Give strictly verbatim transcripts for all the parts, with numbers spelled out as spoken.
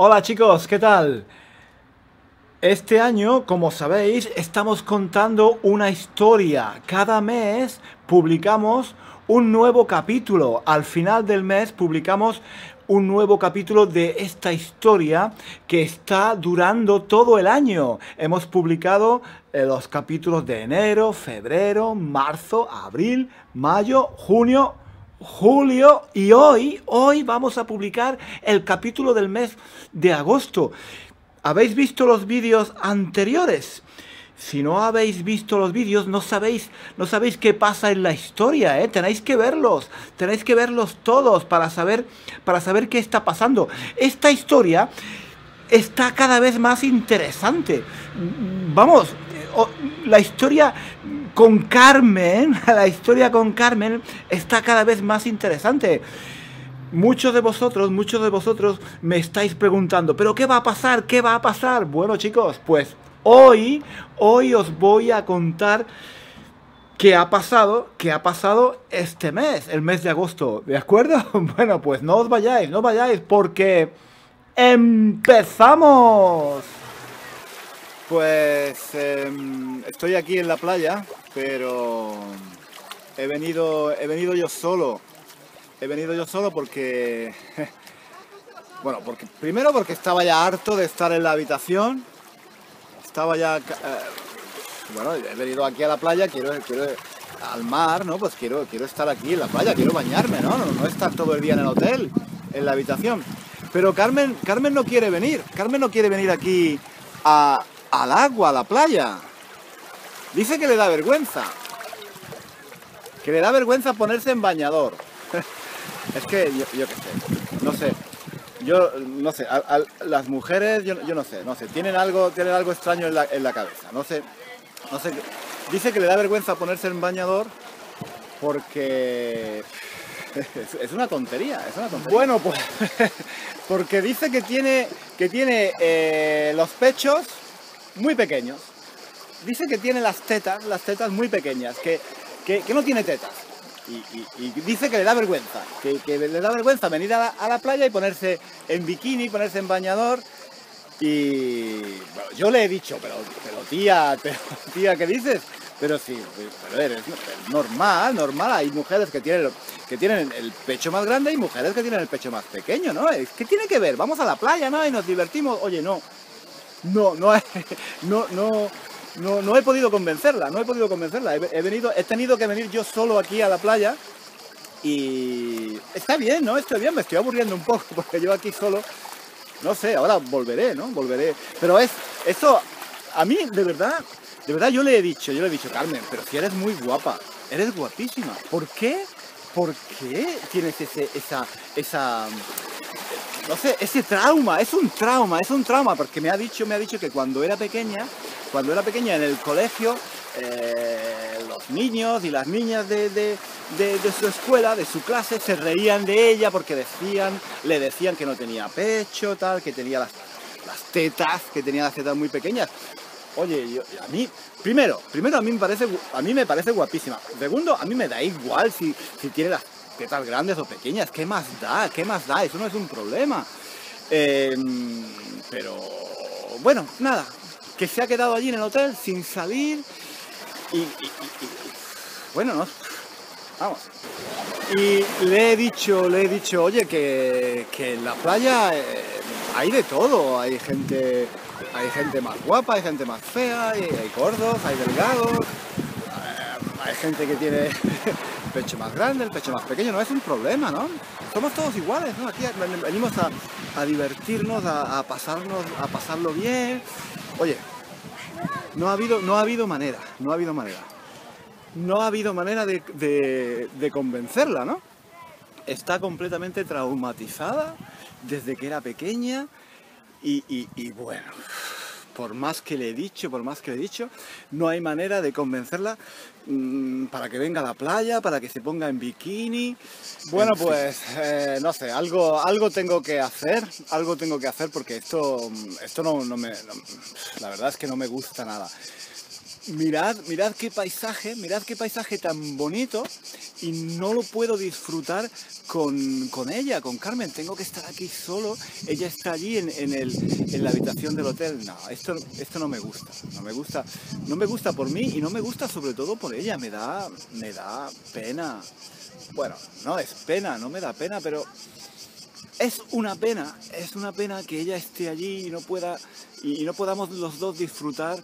Hola chicos, ¿qué tal? Este año, como sabéis, estamos contando una historia. Cada mes publicamos un nuevo capítulo. Al final del mes publicamos un nuevo capítulo de esta historia que está durando todo el año. Hemos publicado eh, los capítulos de enero, febrero, marzo, abril, mayo, junio, julio y hoy, hoy vamos a publicar el capítulo del mes de agosto. ¿Habéis visto los vídeos anteriores? Si no habéis visto los vídeos, no sabéis, no sabéis qué pasa en la historia, ¿eh? Tenéis que verlos, tenéis que verlos todos para saber, para saber qué está pasando. Esta historia está cada vez más interesante. Vamos, la historia con Carmen, la historia con Carmen está cada vez más interesante. Muchos de vosotros, muchos de vosotros me estáis preguntando, ¿pero qué va a pasar? ¿Qué va a pasar? Bueno chicos, pues hoy, hoy os voy a contar qué ha pasado, qué ha pasado este mes, el mes de agosto, ¿de acuerdo? Bueno, pues no os vayáis, no os vayáis, porque ¡empezamos! Pues eh, estoy aquí en la playa, pero he venido, he venido yo solo. He venido yo solo porque, bueno, porque primero porque estaba ya harto de estar en la habitación, estaba ya, eh, bueno, he venido aquí a la playa, quiero, quiero al mar, ¿no? Pues quiero, quiero estar aquí en la playa, quiero bañarme, ¿no? No, no estar todo el día en el hotel, en la habitación. Pero Carmen, Carmen no quiere venir, Carmen no quiere venir aquí a, al agua, a la playa. Dice que le da vergüenza, que le da vergüenza ponerse en bañador. Es que yo, yo qué sé, no sé, yo no sé, a, a, las mujeres, yo, yo no sé, no sé, tienen algo, tienen algo extraño en la, en la cabeza, no sé, no sé, dice que le da vergüenza ponerse en bañador porque es, es una tontería, es una tontería. Bueno, pues, porque dice que tiene, que tiene eh, los pechos muy pequeños, dice que tiene las tetas, las tetas muy pequeñas, que, que, que no tiene tetas. Y, y, y dice que le da vergüenza, que, que le da vergüenza venir a la, a la playa y ponerse en bikini, ponerse en bañador. Y bueno, yo le he dicho, pero, pero tía, pero, tía, ¿qué dices? Pero sí, pero eres normal, normal, hay mujeres que tienen, que tienen el pecho más grande y mujeres que tienen el pecho más pequeño, ¿no? ¿Qué tiene que ver? Vamos a la playa, ¿no? Y nos divertimos. Oye, no, no, no, no, no. No, no he podido convencerla, no he podido convencerla, he, he, venido, he tenido que venir yo solo aquí a la playa y está bien, ¿no? Estoy bien, me estoy aburriendo un poco porque yo aquí solo, no sé, ahora volveré, ¿no? Volveré, pero es, esto, a mí de verdad, de verdad yo le he dicho, yo le he dicho, Carmen, pero si eres muy guapa, eres guapísima, ¿por qué? ¿Por qué tienes ese, esa, esa... no sé, ese trauma, es un trauma, es un trauma, porque me ha dicho, me ha dicho que cuando era pequeña, cuando era pequeña en el colegio, eh, los niños y las niñas de, de, de, de su escuela, de su clase, se reían de ella porque decían, le decían que no tenía pecho, tal, que tenía las, las tetas, que tenía las tetas muy pequeñas. Oye, yo, a mí, primero, primero a mí me parece, a mí me parece guapísima. Segundo, a mí me da igual si, si tiene las tetas grandes o pequeñas, ¿qué más da? ¿Qué más da? Eso no es un problema. Eh, pero, bueno, nada, que se ha quedado allí en el hotel sin salir y, y, y, y bueno, no, vamos. Y le he dicho, le he dicho, oye, que, que en la playa eh, hay de todo, hay gente, hay gente más guapa, hay gente más fea, hay, hay gordos, hay delgados, hay gente que tiene el pecho más grande, el pecho más pequeño, no es un problema, ¿no? Somos todos iguales, ¿no? Aquí venimos a, a divertirnos, a, a pasarnos, a pasarlo bien. Oye, no ha habido, no ha habido manera, no ha habido manera. No ha habido manera de, de, de convencerla, ¿no? Está completamente traumatizada desde que era pequeña y, y, y bueno, por más que le he dicho, por más que le he dicho, no hay manera de convencerla mmm, para que venga a la playa, para que se ponga en bikini. Bueno, pues, eh, no sé, algo, algo tengo que hacer, algo tengo que hacer porque esto, esto no, no me, no, la verdad es que no me gusta nada. Mirad, mirad qué paisaje, mirad qué paisaje tan bonito, y no lo puedo disfrutar con, con ella, con Carmen. Tengo que estar aquí solo, ella está allí en, en, el, en la habitación del hotel. No, esto, esto no me gusta, no me gusta, no me gusta por mí y no me gusta sobre todo por ella, me da, me da pena. Bueno, no es pena, no me da pena, pero es una pena, es una pena que ella esté allí y no pueda, y, y no podamos los dos disfrutar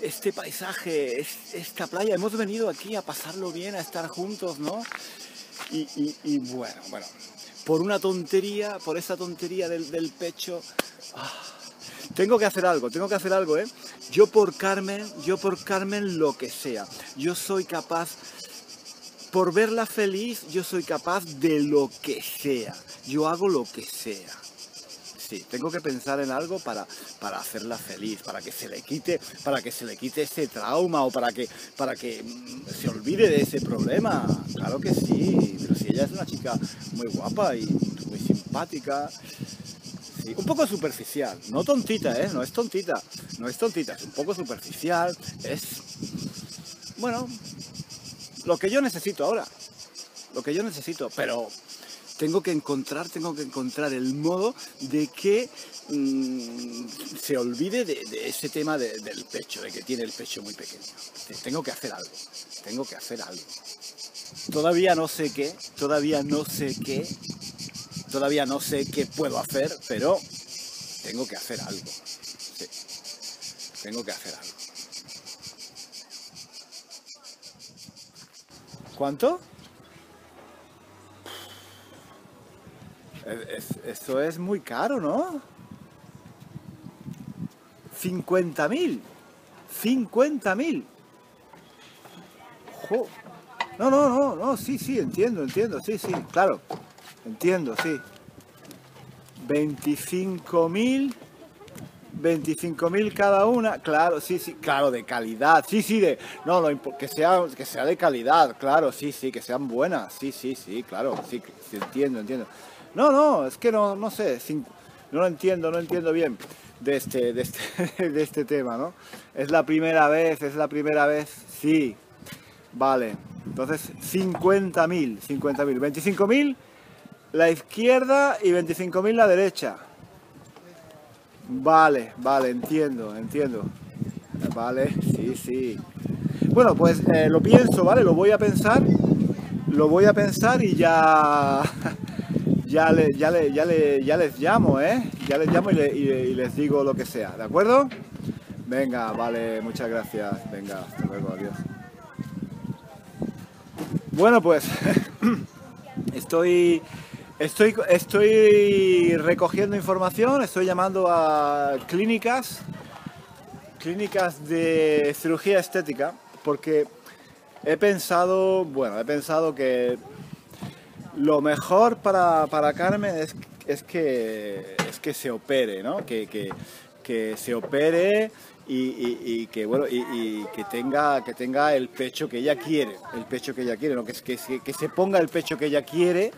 este paisaje, es, esta playa. Hemos venido aquí a pasarlo bien, a estar juntos, ¿no? Y, y, y bueno, bueno, por una tontería, por esa tontería del, del pecho, ah, tengo que hacer algo, tengo que hacer algo, ¿eh? Yo por Carmen, yo por Carmen lo que sea, yo soy capaz, por verla feliz, yo soy capaz de lo que sea, yo hago lo que sea. Sí, tengo que pensar en algo para, para hacerla feliz, para que se le quite, para que se le quite ese trauma, o para que, para que se olvide de ese problema. Claro que sí, pero si ella es una chica muy guapa y muy simpática, sí, un poco superficial, no tontita, ¿eh? No es tontita, no es tontita, es un poco superficial, es, bueno, lo que yo necesito ahora, lo que yo necesito, pero tengo que encontrar, tengo que encontrar el modo de que mmm, se olvide de, de ese tema de, del pecho, de que tiene el pecho muy pequeño. Tengo que hacer algo, tengo que hacer algo. Todavía no sé qué, todavía no sé qué, todavía no sé qué puedo hacer, pero tengo que hacer algo. Sí, tengo que hacer algo. ¿Cuánto? Eso es muy caro, ¿no? cincuenta mil. cincuenta mil. No, no, no, no, sí, sí, entiendo, entiendo, sí, sí, claro. Entiendo, sí. veinticinco mil. veinticinco mil cada una, claro, sí, sí, claro, de calidad, sí, sí, de, no, no, que sea, que sea de calidad, claro, sí, sí, que sean buenas, sí, sí, sí, claro, sí, sí, entiendo, entiendo. No, no, es que no, no sé, no lo entiendo, no entiendo bien de este, de este, de este tema, ¿no? Es la primera vez, es la primera vez, sí, vale, entonces cincuenta mil, cincuenta mil, veinticinco mil la izquierda y veinticinco mil la derecha. Vale, vale, entiendo, entiendo. Vale, sí, sí. Bueno, pues eh, lo pienso, ¿vale? Lo voy a pensar, lo voy a pensar y ya... Ya, le, ya, le, ya, le, ya les llamo, ¿eh? Ya les llamo y, le, y, y les digo lo que sea, ¿de acuerdo? Venga, vale, muchas gracias. Venga, hasta luego, adiós. Bueno, pues estoy... Estoy, estoy recogiendo información, estoy llamando a clínicas, clínicas de cirugía estética, porque he pensado, bueno, he pensado que lo mejor para, para Carmen es, es, que, es que se opere, ¿no? Que, que, que se opere y, y, y que bueno y, y que tenga que tenga el pecho que ella quiere, el pecho que ella quiere, ¿no? que, que, que se ponga el pecho que ella quiere.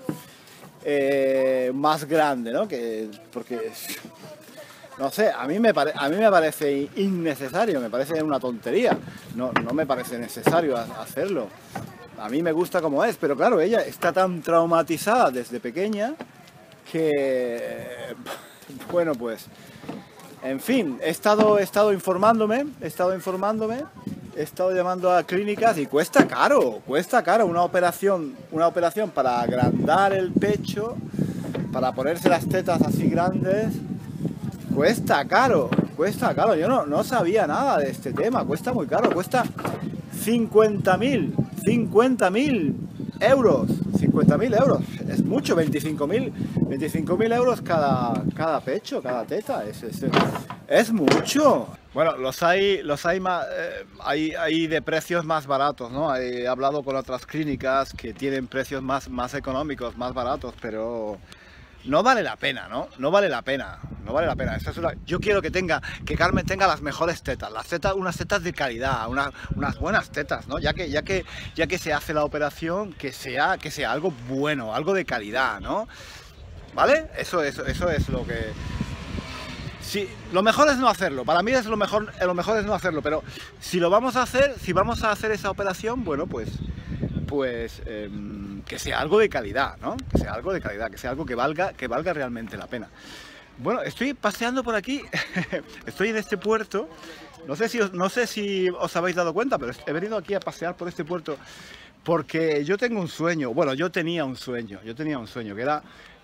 Eh, más grande, ¿no? Que, porque, no sé, a mí me, pare, a mí me parece innecesario, me parece una tontería, no, no me parece necesario hacerlo. A mí me gusta como es, pero claro, ella está tan traumatizada desde pequeña que, bueno, pues, en fin, he estado, he estado informándome, he estado informándome, he estado llamando a clínicas y cuesta caro, cuesta caro una operación, una operación para agrandar el pecho, para ponerse las tetas así grandes, cuesta caro, cuesta caro, yo no, no sabía nada de este tema, cuesta muy caro, cuesta cincuenta mil, cincuenta mil euros, cincuenta mil euros, es mucho, veinticinco mil, veinticinco mil euros cada, cada pecho, cada teta, es, es, es mucho. Bueno, los hay, los hay, más, eh, hay, hay de precios más baratos, ¿no? He hablado con otras clínicas que tienen precios más, más económicos, más baratos, pero no vale la pena, ¿no? No vale la pena, no vale la pena. Esta es una... Yo quiero que tenga, que Carmen tenga las mejores tetas, las tetas, unas tetas de calidad, unas, unas buenas tetas, ¿no? Ya que, ya que, ya que se hace la operación, que sea, que sea algo bueno, algo de calidad, ¿no? ¿Vale? Eso, eso, eso es lo que... si, lo mejor es no hacerlo, para mí es lo mejor, lo mejor es no hacerlo, pero si lo vamos a hacer, si vamos a hacer esa operación, bueno, pues, pues eh, que sea algo de calidad, ¿no? Que sea algo de calidad, que sea algo que valga, que valga realmente la pena. Bueno, estoy paseando por aquí, estoy en este puerto, no sé, si os, no sé si os habéis dado cuenta, pero he venido aquí a pasear por este puerto porque yo tengo un sueño, bueno, yo tenía un sueño, yo tenía un sueño, que era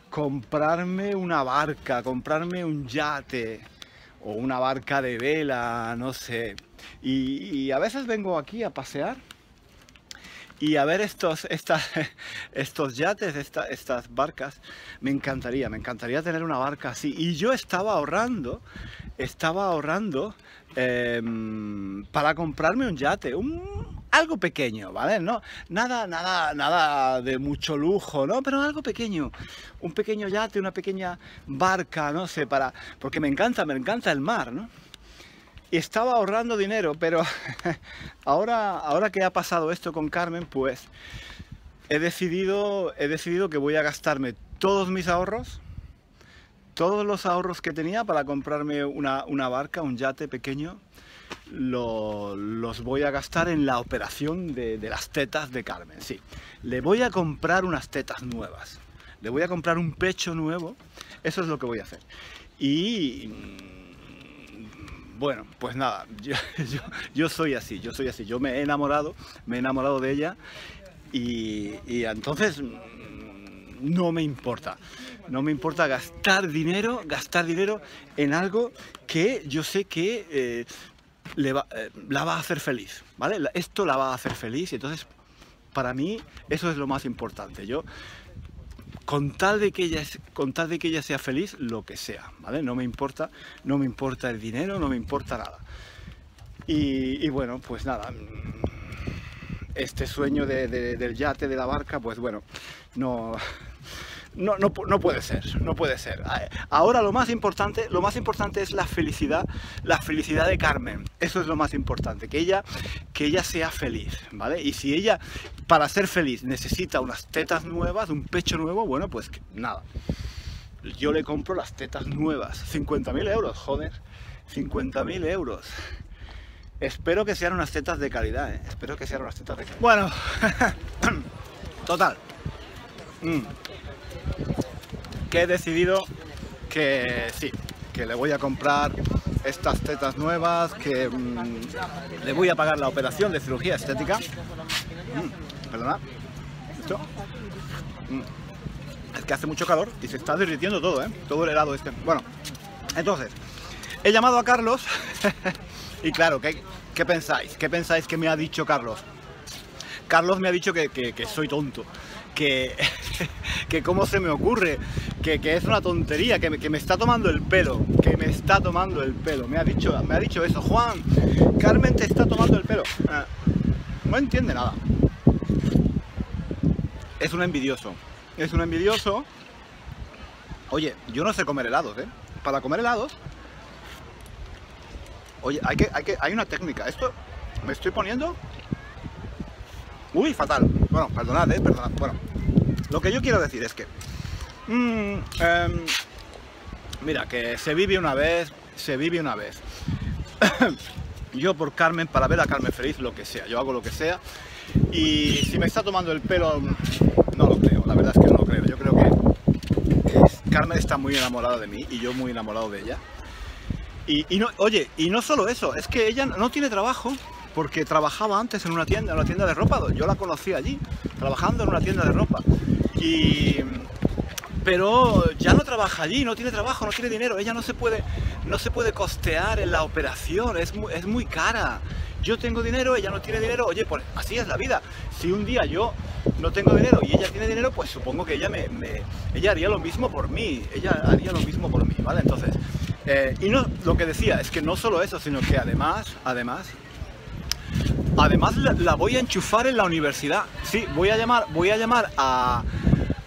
comprarme una barca, comprarme un yate o una barca de vela, no sé. Y, y a veces vengo aquí a pasear y a ver estos, estas, estos yates, esta, estas barcas. Me encantaría, me encantaría tener una barca así. Y yo estaba ahorrando, estaba ahorrando eh, para comprarme un yate, un... algo pequeño, ¿vale? No, nada, nada, nada de mucho lujo, ¿no? Pero algo pequeño, un pequeño yate, una pequeña barca, no sé, para... porque me encanta, me encanta el mar, ¿no? Y estaba ahorrando dinero, pero ahora, ahora que ha pasado esto con Carmen, pues he decidido, he decidido que voy a gastarme todos mis ahorros, todos los ahorros que tenía para comprarme una, una barca, un yate pequeño. Lo, los voy a gastar en la operación de, de las tetas de Carmen, sí. Le voy a comprar unas tetas nuevas, le voy a comprar un pecho nuevo, eso es lo que voy a hacer. Y... bueno, pues nada, yo, yo, yo soy así, yo soy así, yo me he enamorado, me he enamorado de ella y, y entonces no me importa. No me importa gastar dinero, gastar dinero en algo que yo sé que... Eh, Le va, eh, la va a hacer feliz, ¿vale? Esto la va a hacer feliz y entonces para mí eso es lo más importante. Yo, con tal de que ella, con tal de que ella sea feliz, lo que sea, ¿vale? No me importa, no me importa el dinero, no me importa nada. Y, y bueno, pues nada, este sueño de, de, del yate, de la barca, pues bueno, no... No, no, no puede ser, no puede ser. Ahora lo más importante, lo más importante es la felicidad, la felicidad de Carmen. Eso es lo más importante, que ella, que ella sea feliz, ¿vale? Y si ella, para ser feliz, necesita unas tetas nuevas, un pecho nuevo, bueno, pues nada. Yo le compro las tetas nuevas. cincuenta mil euros, joder. cincuenta mil euros. Espero que sean unas tetas de calidad, ¿eh? Espero que sean unas tetas de calidad. Bueno, total. Mm. Que he decidido que sí, que le voy a comprar estas tetas nuevas, que mmm, le voy a pagar la operación de cirugía estética. Mm, perdona, ¿esto? Mm, es que hace mucho calor y se está derritiendo todo, ¿eh? Todo el helado este. Bueno, entonces, he llamado a Carlos y claro, ¿qué, qué pensáis? ¿Qué pensáis que me ha dicho Carlos? Carlos me ha dicho que, que, que soy tonto. Que, que cómo se me ocurre, que, que es una tontería, que me, que me está tomando el pelo, que me está tomando el pelo, me ha dicho, me ha dicho eso, Juan, Carmen te está tomando el pelo, no entiende nada, es un envidioso, es un envidioso, oye, yo no sé comer helados, ¿eh? Para comer helados, oye, hay que, hay que, hay una técnica, esto me estoy poniendo... uy, fatal. Bueno, perdonad, eh, perdonad. Bueno, lo que yo quiero decir es que... Mmm, eh, mira, que se vive una vez, se vive una vez. Yo por Carmen, para ver a Carmen feliz, lo que sea. Yo hago lo que sea. Y si me está tomando el pelo, no lo creo. La verdad es que no lo creo. Yo creo que es, Carmen está muy enamorada de mí y yo muy enamorado de ella. Y, y no, oye, y no solo eso, es que ella no tiene trabajo. Porque trabajaba antes en una tienda, en una tienda de ropa. Yo la conocí allí, trabajando en una tienda de ropa. Y... pero ya no trabaja allí, no tiene trabajo, no tiene dinero. Ella no se puede, no se puede costear en la operación, es muy, es muy cara. Yo tengo dinero, ella no tiene dinero. Oye, pues así es la vida. Si un día yo no tengo dinero y ella tiene dinero, pues supongo que ella, me, me, ella haría lo mismo por mí. Ella haría lo mismo por mí, ¿vale? Entonces, eh, y no, lo que decía es que no solo eso, sino que además, además... Además la, la voy a enchufar en la universidad. Sí, voy a llamar, voy a llamar a,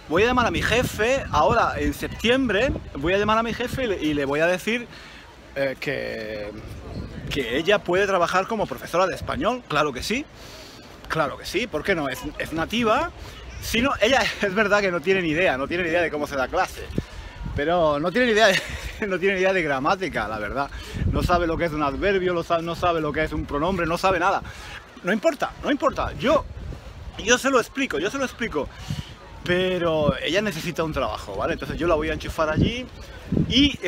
voy a llamar a mi jefe ahora en septiembre. Voy a llamar a mi jefe y le, y le voy a decir eh, que que ella puede trabajar como profesora de español. Claro que sí, claro que sí. ¿Por qué no? Es, es nativa. Si no, ella es verdad que no tiene ni idea, no tiene ni idea de cómo se da clase, pero no tiene ni idea de no tiene idea de gramática, la verdad. No sabe lo que es un adverbio, no sabe lo que es un pronombre, no sabe nada. No importa, no importa. Yo, yo se lo explico, yo se lo explico. Pero ella necesita un trabajo, ¿vale? Entonces yo la voy a enchufar allí y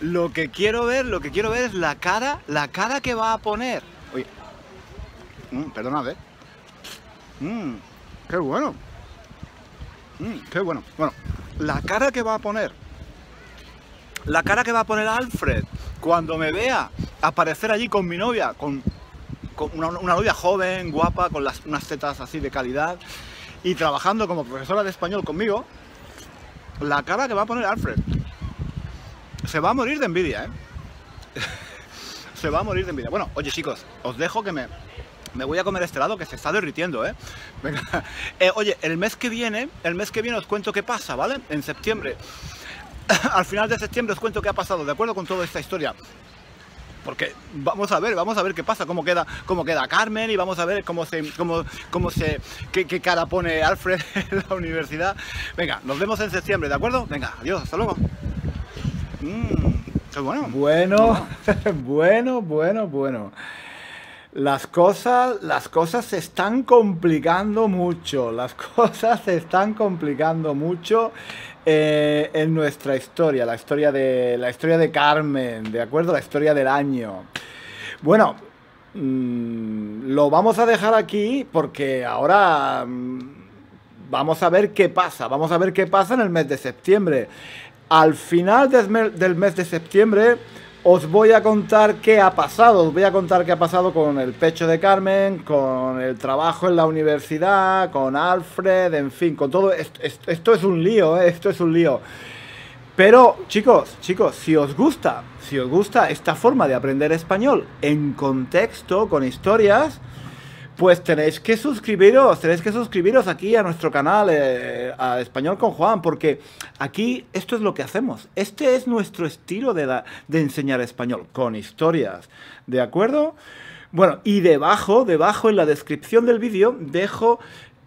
lo que quiero ver, lo que quiero ver es la cara, la cara que va a poner. Oye, mm, perdonad, ¿eh? Mm, qué bueno. Mm, qué bueno. Bueno, la cara que va a poner. La cara que va a poner Alfred cuando me vea aparecer allí con mi novia, con, con una, una novia joven, guapa, con las, unas tetas así de calidad, y trabajando como profesora de español conmigo, la cara que va a poner Alfred. Se va a morir de envidia, ¿eh? Se va a morir de envidia. Bueno, oye chicos, os dejo que me, me voy a comer este helado que se está derritiendo, ¿eh? Venga. Eh, oye, el mes que viene, el mes que viene os cuento qué pasa, ¿vale? En septiembre, al final de septiembre os cuento qué ha pasado, ¿de acuerdo? Con toda esta historia. Porque vamos a ver, vamos a ver qué pasa, cómo queda, cómo queda Carmen, y vamos a ver cómo se, cómo, cómo se, qué, qué cara pone Alfred en la universidad. Venga, nos vemos en septiembre, ¿de acuerdo? Venga, adiós, hasta luego. Mm, bueno, bueno, bueno, bueno, bueno. Las cosas, las cosas se están complicando mucho, las cosas se están complicando mucho eh, en nuestra historia, la historia de la historia de Carmen, ¿de acuerdo? La historia del año. Bueno, mmm, lo vamos a dejar aquí porque ahora mmm, vamos a ver qué pasa, vamos a ver qué pasa en el mes de septiembre. Al final de, del mes de septiembre os voy a contar qué ha pasado, os voy a contar qué ha pasado con el pecho de Carmen, con el trabajo en la universidad, con Alfred, en fin, con todo. Esto, esto, esto es un lío, ¿eh? Esto es un lío. Pero, chicos, chicos, si os gusta, si os gusta esta forma de aprender español en contexto, con historias, pues tenéis que suscribiros, tenéis que suscribiros aquí a nuestro canal, eh, a Español con Juan, porque aquí esto es lo que hacemos. Este es nuestro estilo de, la, de enseñar español, con historias, ¿de acuerdo? Bueno, y debajo, debajo en la descripción del vídeo, dejo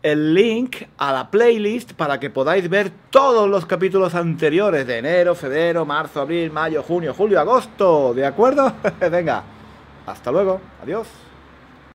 el link a la playlist para que podáis ver todos los capítulos anteriores de enero, febrero, marzo, abril, mayo, junio, julio, agosto, ¿de acuerdo? Venga, hasta luego, adiós.